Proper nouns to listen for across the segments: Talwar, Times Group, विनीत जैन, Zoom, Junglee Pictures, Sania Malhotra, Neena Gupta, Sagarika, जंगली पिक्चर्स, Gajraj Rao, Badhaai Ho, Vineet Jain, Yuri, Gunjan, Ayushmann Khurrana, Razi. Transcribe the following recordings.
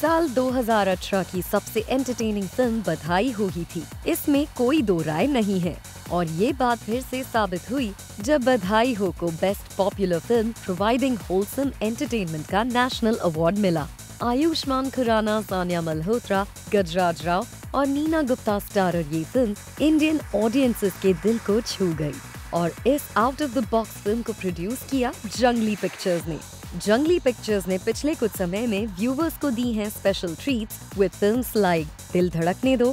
साल 2018 की सबसे एंटरटेनिंग फिल्म बधाई हो ही थी, इसमें कोई दो राय नहीं है। और ये बात फिर से साबित हुई जब बधाई हो को best popular film providing wholesome entertainment का नेशनल अवार्ड मिला। आयुष्मान खुराना, सानिया मल्होत्रा, गजराज राव और नीना गुप्ता स्टारर ये फिल्म इंडियन ऑडियंसेस के दिल को छू गई। और इस out of the box film को प्रोड्यूस किया जंगली पिक्चर्स ने। जंगली पिक्चर्स ने पिछले कुछ समय में व्यूवर्स को दी हैं special treats with films like Dil Dhadakne दो,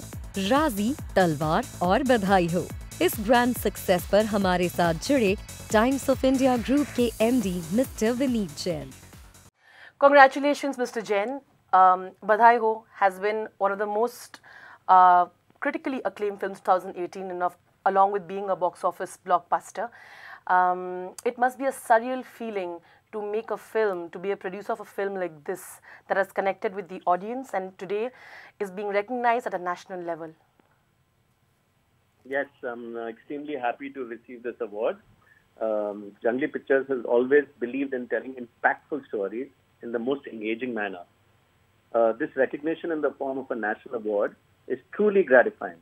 राजी, तलवार और बधाई हो। इस ग्रैंड सक्सेस पर हमारे साथ जुड़े टाइम्स ऑफ इंडिया ग्रुप के MD mister विनीत जैन। Congratulations, Mr. Jain. Badhaai Ho has been one of the most critically acclaimed films 2018, and along with being a box office blockbuster, it must be a surreal feeling to make a film, to be a producer of a film like this that has connected with the audience and today is being recognized at a national level. Yes, I'm extremely happy to receive this award. Junglee Pictures has always believed in telling impactful stories in the most engaging manner. This recognition in the form of a national award is truly gratifying.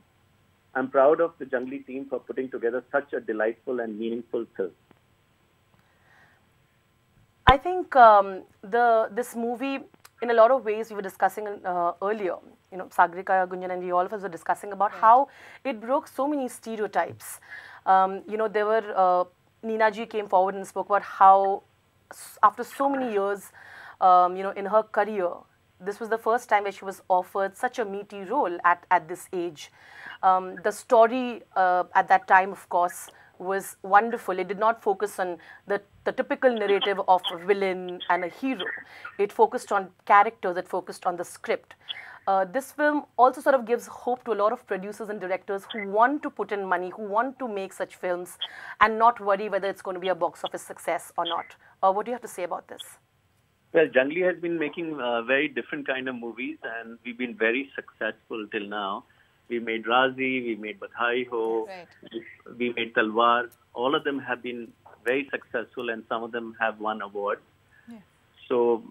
I'm proud of the Junglee team for putting together such a delightful and meaningful film. I think this movie, in a lot of ways, we were discussing earlier. You know, Sagarika, Gunjan, and we all of us were discussing about how it broke so many stereotypes. You know, there were Neena ji came forward and spoke about how, after so many years, you know, in her career, this was the first time where she was offered such a meaty role at this age. The story at that time, of course, was wonderful. It did not focus on the typical narrative of a villain and a hero. It focused on characters. It focused on the script. This film also sort of gives hope to a lot of producers and directors who want to put in money, who want to make such films and not worry whether it's going to be a box office success or not. What do you have to say about this? Well, Junglee has been making very different kind of movies and we've been very successful till now. We made Razi, we made Badhaai Ho, we made Talwar. All of them have been very successful and some of them have won awards. Yeah. So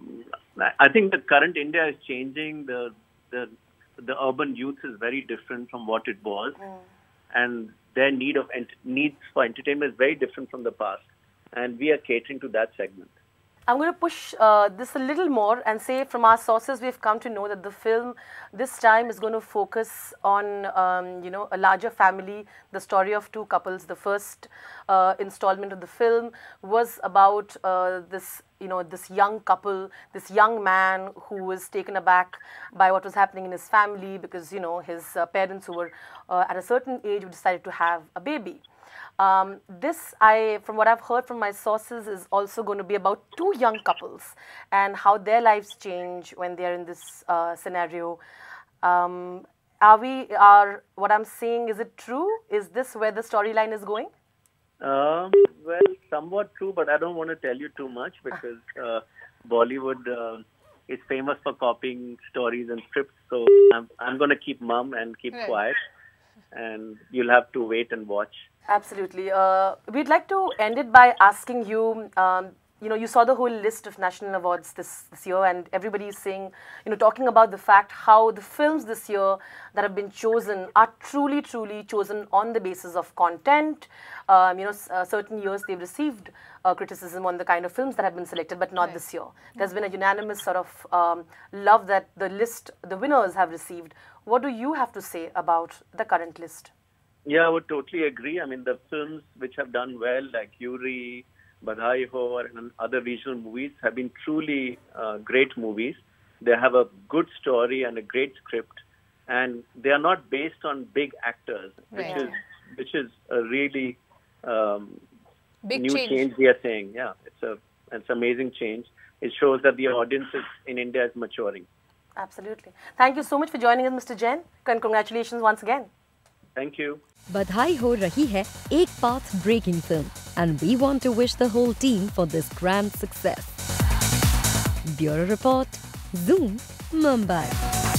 I think the current India is changing. The urban youth is very different from what it was. Mm. And their needs for entertainment is very different from the past. And we are catering to that segment. I'm going to push this a little more and say from our sources we've come to know that the film this time is going to focus on you know, a larger family, the story of two couples. The first installment of the film was about this, you know, this young couple, this young man who was taken aback by what was happening in his family because, you know, his parents who were at a certain age decided to have a baby. This, from what I've heard from my sources, is also going to be about two young couples and how their lives change when they're in this scenario. What I'm saying, is it true? Is this where the storyline is going? Well, somewhat true, but I don't want to tell you too much because Bollywood is famous for copying stories and scripts. So I'm going to keep mum and keep quiet. And you'll have to wait and watch. Absolutely. We'd like to end it by asking you, you know, you saw the whole list of national awards this year and everybody is saying, you know, talking about the fact how the films this year that have been chosen are truly, truly chosen on the basis of content. You know, certain years they've received criticism on the kind of films that have been selected, but not this year. There's been a unanimous sort of love that the winners have received. What do you have to say about the current list? Yeah, I would totally agree. I mean, the films which have done well, like Yuri, Badhaai Ho, and other regional movies have been truly great movies. They have a good story and a great script, and they are not based on big actors, which is a really new change we are saying. Yeah, it's amazing change. It shows that the audiences in India is maturing. Absolutely. Thank you so much for joining us, Mr. Jain. Congratulations once again. Thank you. Badhaai Ho rahi hai ek path-breaking film, and we want to wish the whole team for this grand success. Bureau Report, Zoom, Mumbai.